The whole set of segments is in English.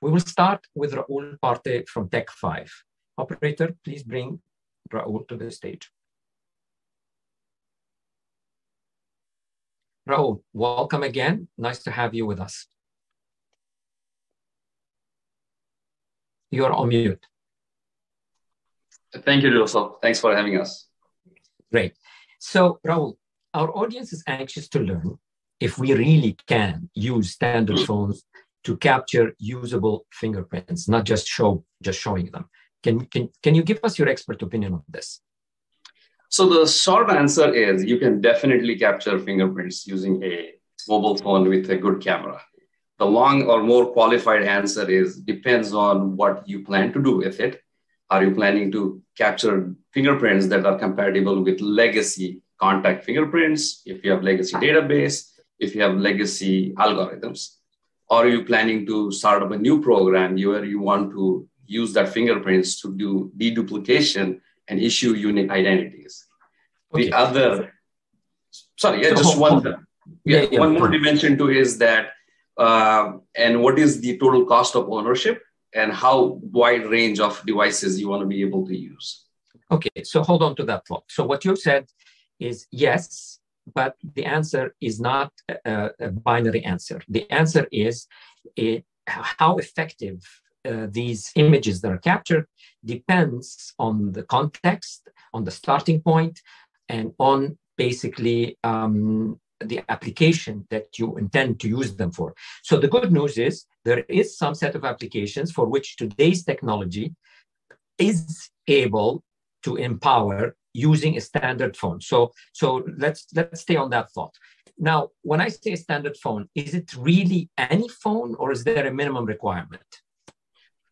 We will start with Rahul Parthe from Tech 5. Operator, please bring Rahul to the stage. Rahul, welcome again. Nice to have you with us. You are on mute. Thank you, Russell. Thanks for having us. Great. So, Rahul, our audience is anxious to learn if we really can use standard phones to capture usable fingerprints, not just showing them. Can you give us your expert opinion on this? So the short answer is you can definitely capture fingerprints using a mobile phone with a good camera. The long or more qualified answer is depends on what you plan to do with it. Are you planning to capture fingerprints that are compatible with legacy contact fingerprints, if you have legacy database, if you have legacy algorithms? Or are you planning to start up a new program where you want to use that fingerprints to do deduplication and issue unique identities? Okay. The other, sorry, yeah, just one more dimension to is that, and what is the total cost of ownership and how wide range of devices you want to be able to use. Okay, so hold on to that thought. So what you've said is yes, but the answer is not a binary answer. The answer is how effective these images that are captured depends on the context, on the starting point, and on basically the application that you intend to use them for. So the good news is there is some set of applications for which today's technology is able to empower using a standard phone. So let's stay on that thought. Now, when I say standard phone, is it really any phone or is there a minimum requirement?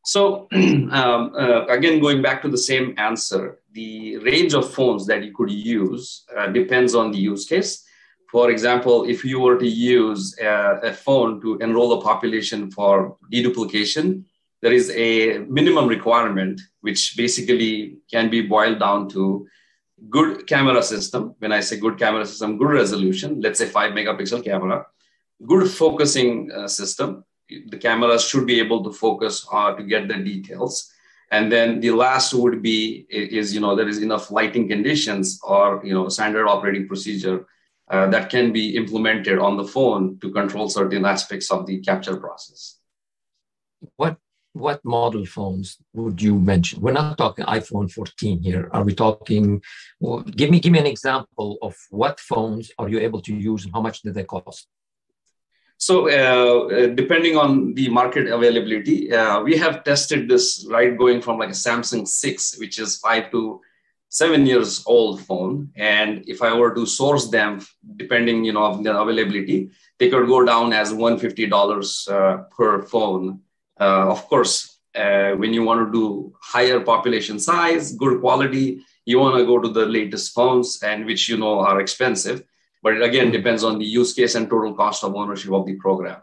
So again, going back to the same answer, the range of phones that you could use depends on the use case. For example, if you were to use a phone to enroll a population for deduplication, there is a minimum requirement, which basically can be boiled down to good camera system. When I say good camera system, good resolution, let's say 5-megapixel camera, good focusing system. The cameras should be able to focus to get the details. And then the last would be, there is enough lighting conditions or, standard operating procedure that can be implemented on the phone to control certain aspects of the capture process. What model phones would you mention? We're not talking iPhone 14 here. Are we talking, well, give me an example of what phones are you able to use and how much do they cost? So depending on the market availability, we have tested this going from like a Samsung 6, which is 5 to 7 years old phone. And if I were to source them, depending on their availability, they could go down as $150 per phone. Of course, when you want to do higher population size, good quality, you want to go to the latest phones and which, are expensive, but it again depends on the use case and total cost of ownership of the program.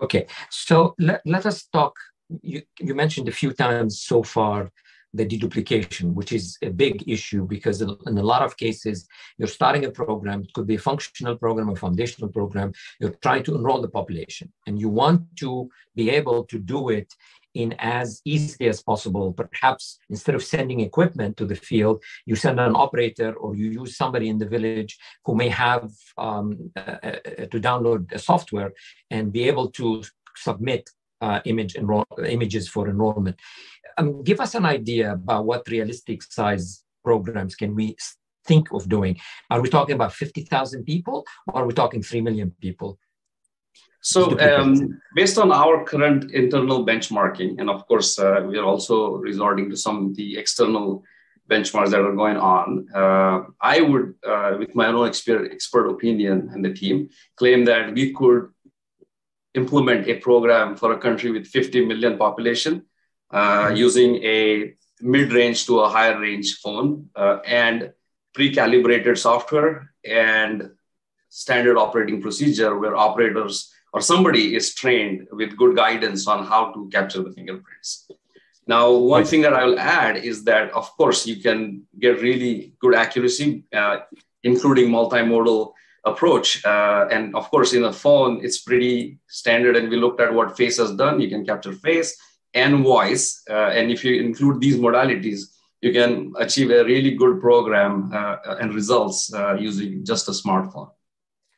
Okay. So let us talk, you mentioned a few times so far, the deduplication, which is a big issue because in a lot of cases, you're starting a program, it could be a functional program, a foundational program, you're trying to enroll the population and you want to be able to do it in as easily as possible. Perhaps instead of sending equipment to the field, you send an operator or you use somebody in the village who may have to download a software and be able to submit images for enrollment. Give us an idea about what realistic size programs can we think of doing. Are we talking about 50,000 people or are we talking 3 million people? So based on our current internal benchmarking, and of course, we are also resorting to some of the external benchmarks that are going on, I would, with my own expert opinion and the team, claim that we could implement a program for a country with 50 million population using a mid-range to a higher range phone and pre-calibrated software and standard operating procedure where operators or somebody is trained with good guidance on how to capture the fingerprints. Now, one thing that I will add is that, of course, you can get really good accuracy, including multimodal approach. And of course, in the phone, it's pretty standard. And we looked at what FACE has done. You can capture face and voice. And if you include these modalities, you can achieve a really good program and results using just a smartphone.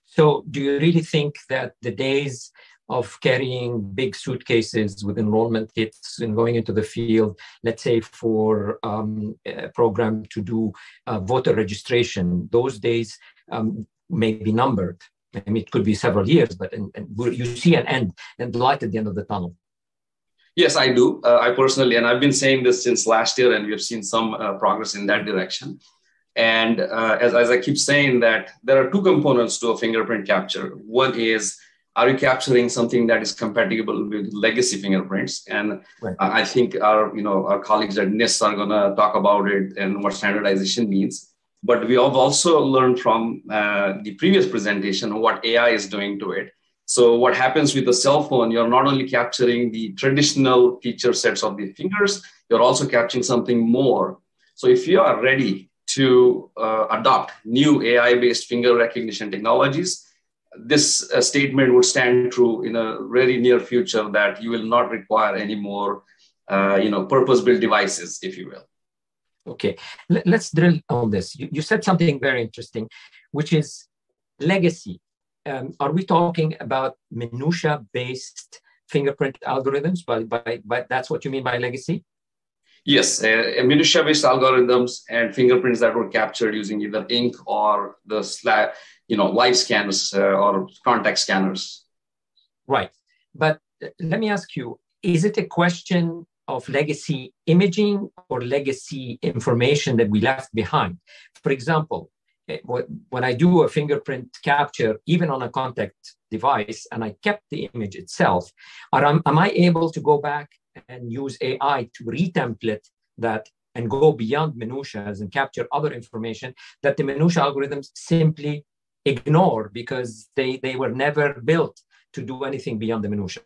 So do you really think that the days of carrying big suitcases with enrollment kits and going into the field, let's say for a program to do voter registration, those days may be numbered? I mean, it could be several years, but you see an end and light at the end of the tunnel. Yes, I do. I personally, and I've been saying this since last year, and we have seen some progress in that direction. And as I keep saying that, there are two components to a fingerprint capture. One is, are you capturing something that is compatible with legacy fingerprints? And right. I think our colleagues at NIST are going to talk about it and what standardization means. But we have also learned from the previous presentation what AI is doing to it. So what happens with the cell phone, you're not only capturing the traditional feature sets of the fingers, you're also capturing something more. So if you are ready to adopt new AI-based finger recognition technologies, this statement would stand true in a very near future that you will not require any more purpose-built devices, if you will. Okay, let's drill on this. You said something very interesting, which is legacy. Are we talking about minutia-based fingerprint algorithms? But that's what you mean by legacy? Yes, minutia-based algorithms and fingerprints that were captured using either ink or the live scanners or contact scanners. Right. But let me ask you, is it a question of legacy imaging or legacy information that we left behind? For example, when I do a fingerprint capture, even on a contact device, and I kept the image itself, am I able to go back and use AI to retemplate that and go beyond minutiae and capture other information that the minutiae algorithms simply ignore because they were never built to do anything beyond the minutiae?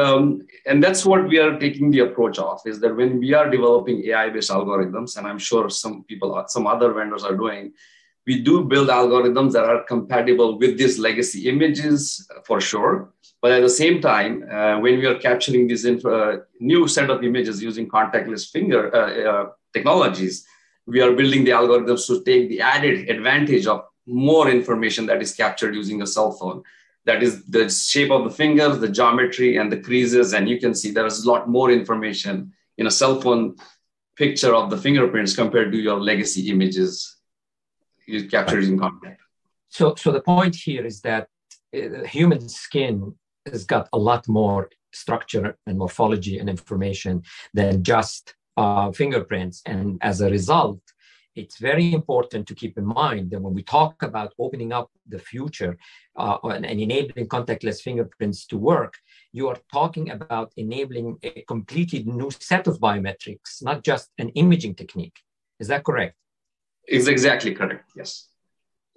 And that's what we are taking the approach of, is that when we are developing AI-based algorithms, and I'm sure some other vendors are doing, we do build algorithms that are compatible with these legacy images for sure. But at the same time, when we are capturing these new set of images using contactless finger technologies, we are building the algorithms to take the added advantage of more information that is captured using a cell phone. That is the shape of the fingers, the geometry, and the creases. And you can see there is a lot more information in a cell phone picture of the fingerprints compared to your legacy images you captured in contact. So the point here is that human skin has got a lot more structure and morphology and information than just fingerprints. And as a result, it's very important to keep in mind that when we talk about opening up the future and enabling contactless fingerprints to work, you are talking about enabling a completely new set of biometrics, not just an imaging technique. Is that correct? It's exactly correct, yes.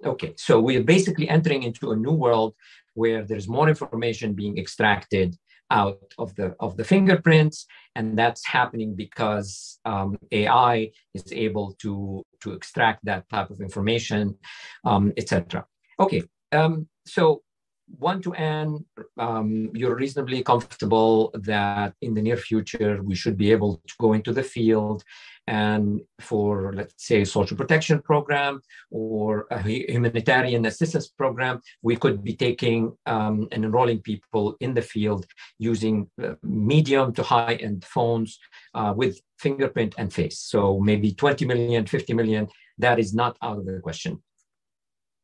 Okay, so we are basically entering into a new world where there's more information being extracted out of the fingerprints, and that's happening because AI is able to extract that type of information, etc. Okay, so end-to-end, you're reasonably comfortable that in the near future we should be able to go into the field and for, let's say, a social protection program or a humanitarian assistance program, we could be taking and enrolling people in the field using medium to high-end phones with fingerprint and face. So maybe 20 million, 50 million, that is not out of the question.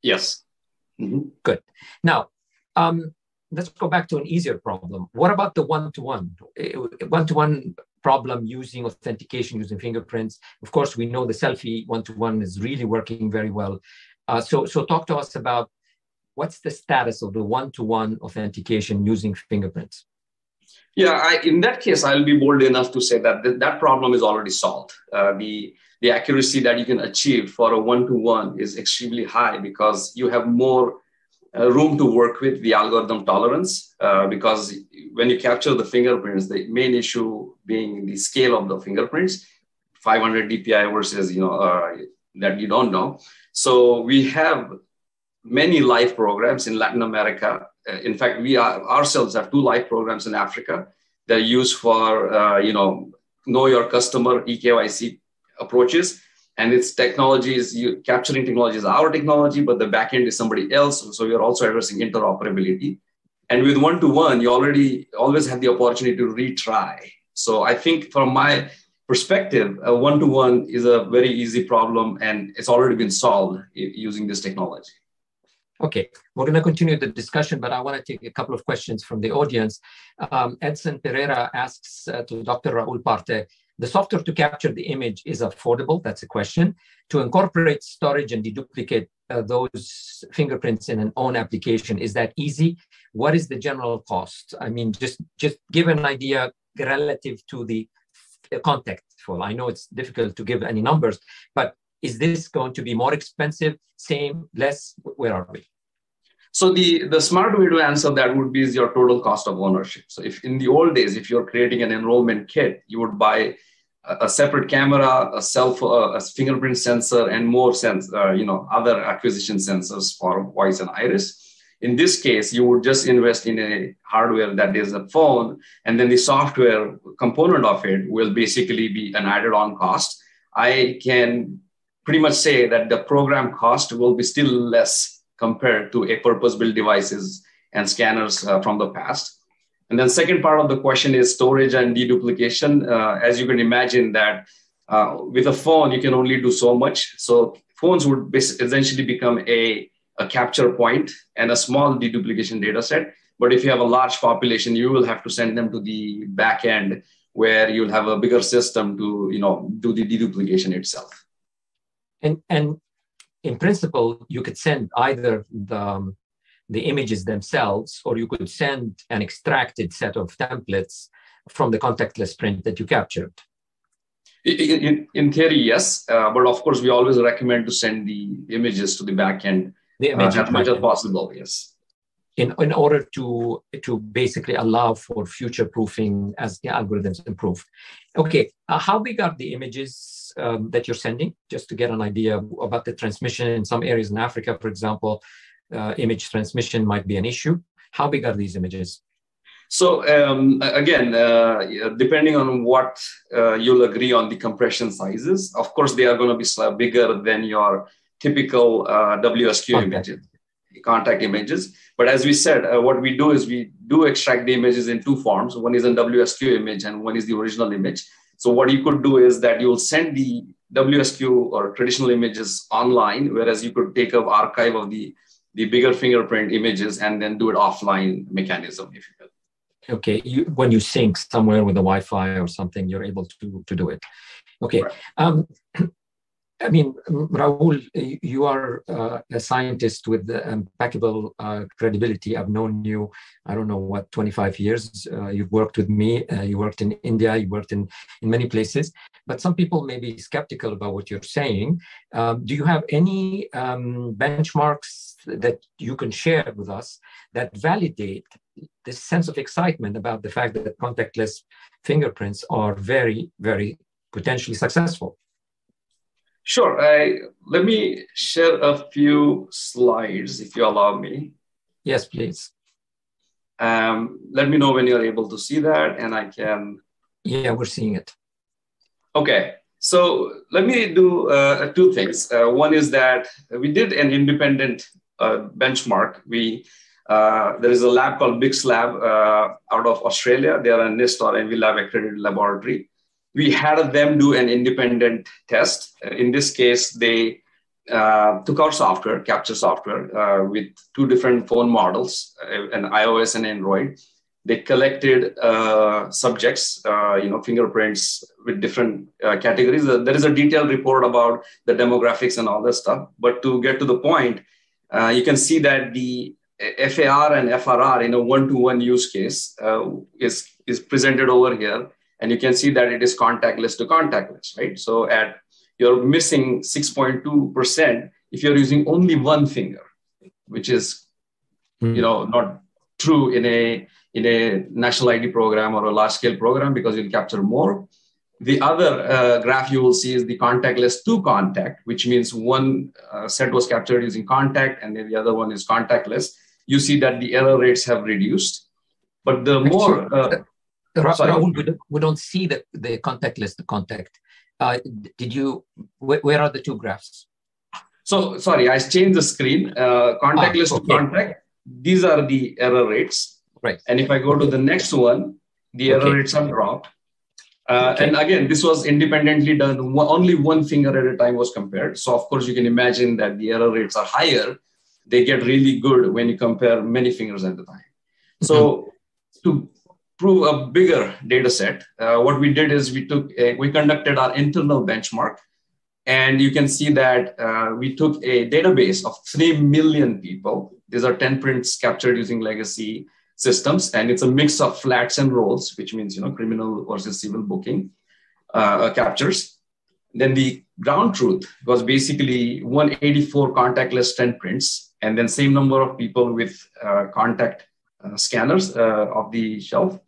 Yes. Mm-hmm. Good. Now, let's go back to an easier problem. What about the one-to-one? One-to-one problem using authentication, using fingerprints. Of course, we know the selfie one-to-one is really working very well. So talk to us about what's the status of the one-to-one authentication using fingerprints? Yeah, in that case, I'll be bold enough to say that that problem is already solved. The accuracy that you can achieve for a one-to-one is extremely high because you have more room to work with the algorithm tolerance, because when you capture the fingerprints, the main issue being the scale of the fingerprints, 500 DPI versus that you don't know. So we have many live programs in Latin America. In fact, we ourselves have 2 live programs in Africa. They're used for, know your customer, eKYC approaches. And its technology is capturing technology is our technology, but the backend is somebody else. So you're also addressing interoperability. And with one-to-one, you already always have the opportunity to retry. So I think from my perspective, a one-to-one is a very easy problem, and it's already been solved using this technology. Okay, we're going to continue the discussion, but I want to take a couple of questions from the audience. Edson Pereira asks to Dr. Rahul Parthe, the software to capture the image is affordable? That's a question. To incorporate storage and deduplicate those fingerprints in an own application, is that easy? What is the general cost? I mean, just give an idea relative to the contextual. I know it's difficult to give any numbers, but is this going to be more expensive, same, less? Where are we? So the smart way to answer that would be is your total cost of ownership. So if in the old days, if you're creating an enrollment kit, you would buy a separate camera, a fingerprint sensor, and more other acquisition sensors for voice and iris. In this case, you would just invest in a hardware that is a phone, and then the software component of it will basically be an added-on cost. I can pretty much say that the program cost will be still less compared to a purpose-built devices and scanners from the past. And then second part of the question is storage and deduplication. As you can imagine that with a phone, you can only do so much. So phones would essentially become a capture point and a small deduplication data set. But if you have a large population, you will have to send them to the back end where you'll have a bigger system to do the deduplication itself. And in principle, you could send either the images themselves, or you could send an extracted set of templates from the contactless print that you captured. In theory, yes. But of course, we always recommend to send the images to the back end as much as possible, yes. In order to basically allow for future proofing as the algorithms improve. Okay, how big are the images that you're sending? Just to get an idea about the transmission in some areas in Africa, for example, image transmission might be an issue. How big are these images? So again, depending on what you'll agree on the compression sizes, of course, they are going to be bigger than your typical WSQ images. Contact images. But as we said, what we do is we do extract the images in 2 forms. One is an WSQ image and one is the original image. So what you could do is that you'll send the WSQ or traditional images online, whereas you could take an archive of the bigger fingerprint images and then do it offline mechanism, if you will. Okay, when you sync somewhere with the Wi-Fi or something, you're able to do it. Okay. Right. I mean, Rahul, you are a scientist with impeccable credibility. I've known you, I don't know what, 25 years. You've worked with me. You worked in India. You worked in many places. But some people may be skeptical about what you're saying. Do you have any benchmarks that you can share with us that validate this sense of excitement about the fact that contactless fingerprints are very, very potentially successful? Sure. Let me share a few slides, if you allow me. Yes, please. Let me know when you're able to see that, and I can... Yeah, we're seeing it. Okay. So let me do 2 things. One is that we did an independent benchmark. There is a lab called Bix Lab out of Australia. They are a NIST or NV Lab accredited laboratory. We had them do an independent test. In this case, they took our software, capture software, with 2 different phone models, an iOS and Android. They collected subjects, fingerprints with different categories. There is a detailed report about the demographics and all that stuff. But to get to the point, you can see that the FAR and FRR in a one-to-one use case is presented over here. And you can see that it is contactless to contactless, right? So you're missing 6.2% if you're using only one finger, which is, not true in a national ID program or a large scale program because you'll capture more. The other graph you will see is the contactless to contact, which means one set was captured using contact and then the other one is contactless. You see that the error rates have reduced, but the more... Rahul, we don't see the contactless to contact. Did you, where are the two graphs? So, sorry, I changed the screen. Contactless to contact, these are the error rates. Right. And if I go to the next one, the error rates have dropped. And again, this was independently done. Only one finger at a time was compared. So, of course, you can imagine that the error rates are higher. They get really good when you compare many fingers at a time. So, to prove a bigger data set, what we did is we conducted our internal benchmark. And you can see that we took a database of 3 million people. These are 10 prints captured using legacy systems, and it's a mix of flats and rolls, which means, you know, criminal versus civil booking captures. Then the ground truth was basically 184 contactless 10 prints, and then same number of people with contact scanners of the shelf.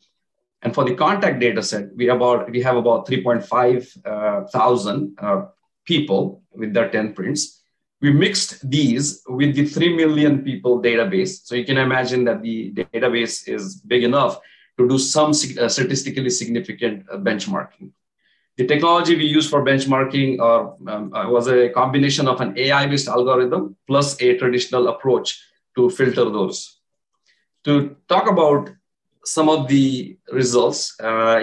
And for the contact data set, we have about 3,500 people with their 10 prints. We mixed these with the 3 million people database. So you can imagine that the database is big enough to do some statistically significant benchmarking. The technology we used for benchmarking was a combination of an AI-based algorithm plus a traditional approach to filter those. To talk about some of the results,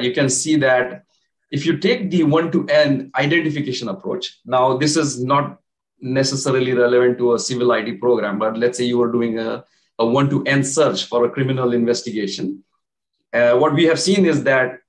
you can see that if you take the one-to-n identification approach, now this is not necessarily relevant to a civil ID program, but let's say you were doing a one-to-n search for a criminal investigation. What we have seen is that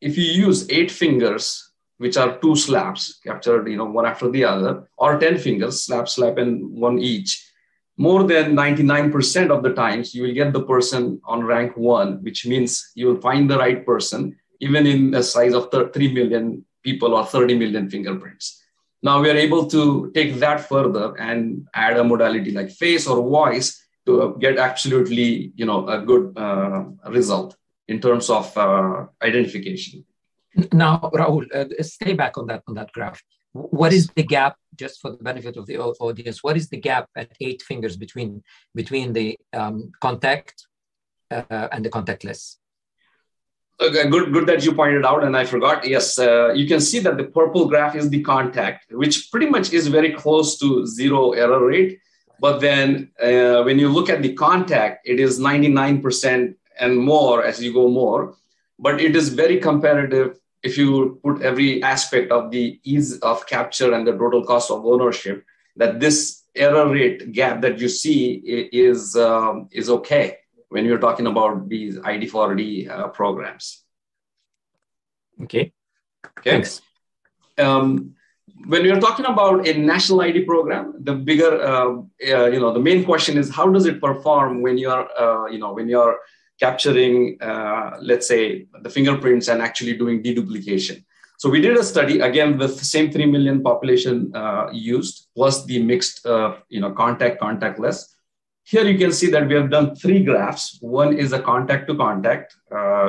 if you use 8 fingers, which are 2 slaps captured, you know, one after the other, or 10 fingers, slap, slap, and one each, more than 99% of the times you will get the person on rank 1, which means you will find the right person, even in a size of 3 million people or 30 million fingerprints. Now we are able to take that further and add a modality like face or voice to get absolutely, you know, a good result in terms of identification. Now, Rahul, stay back on that graph. What is the gap, just for the benefit of the audience, what is the gap at 8 fingers between the contact and the contactless? Okay, good that you pointed out, and I forgot. Yes, you can see that the purple graph is the contact, which pretty much is very close to 0 error rate. But then when you look at the contact, it is 99% and more as you go more. But it is very comparative if you put every aspect of the ease of capture and the total cost of ownership, that this error rate gap that you see is okay when you're talking about these ID4D programs. Okay. Thanks. When you're talking about a national ID program, the bigger, the main question is how does it perform when you're, capturing, let's say, the fingerprints and actually doing deduplication. So we did a study again with the same 3 million population used plus the mixed, contactless. Here you can see that we have done 3 graphs. One is a contact to contact,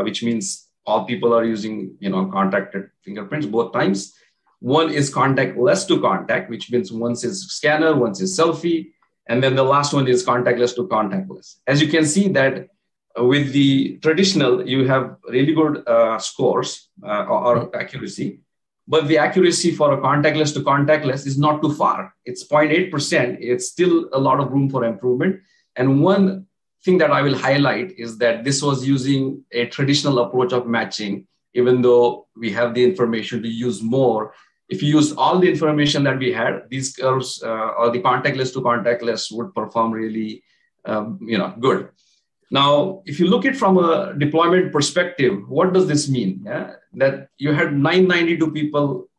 which means all people are using, contacted fingerprints both times. One is contactless to contact, which means once is scanner, once is selfie. And then the last one is contactless to contactless. As you can see that with the traditional, you have really good scores or accuracy, but the accuracy for a contactless to contactless is not too far. It's 0.8%. It's still a lot of room for improvement. And one thing that I will highlight is that this was using a traditional approach of matching, even though we have the information to use more. If you use all the information that we had, these curves or the contactless to contactless would perform really, good. Now, if you look at it from a deployment perspective, what does this mean? Yeah? That you had 992 people,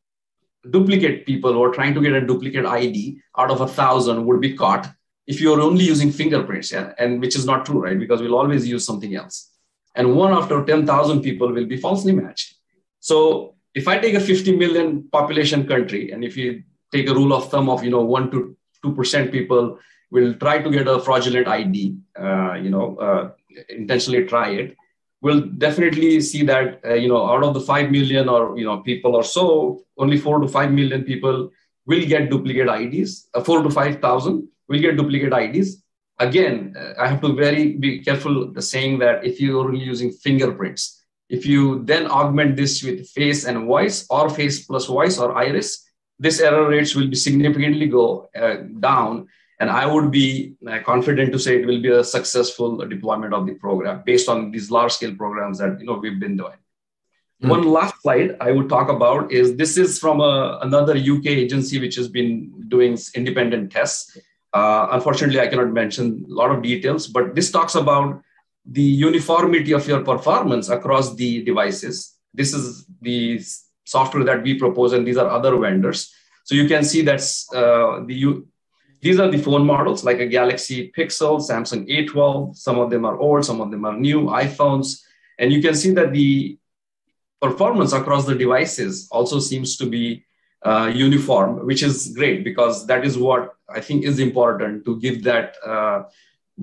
duplicate people who are trying to get a duplicate ID out of 1,000 would be caught if you're only using fingerprints, and which is not true, right? Because we'll always use something else. And 1 out of 10,000 people will be falsely matched. So if I take a 50 million population country, and if you take a rule of thumb of 1 to 2% people will try to get a fraudulent ID, intentionally try it. we'll definitely see that, out of the 5 million or, people or so, only 4 to 5 million people will get duplicate IDs, 4 to 5,000 will get duplicate IDs. Again, I have to be careful saying that if you're only using fingerprints, if you then augment this with face and voice or face plus voice or iris, this error rates will be significantly go down. And I would be confident to say it will be a successful deployment of the program based on these large scale programs that, we've been doing. Mm-hmm. One last slide I would talk about is this is from another UK agency, which has been doing independent tests. Unfortunately, I cannot mention a lot of details, but this talks about the uniformity of your performance across the devices. This is the software that we propose, and these are other vendors. So you can see that's these are the phone models like a Galaxy Pixel, Samsung A12. Some of them are old, some of them are new, iPhones. And you can see that the performance across the devices also seems to be uniform, which is great because that is what I think is important to give that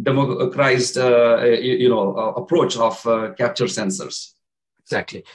democratized approach of capture sensors. Exactly.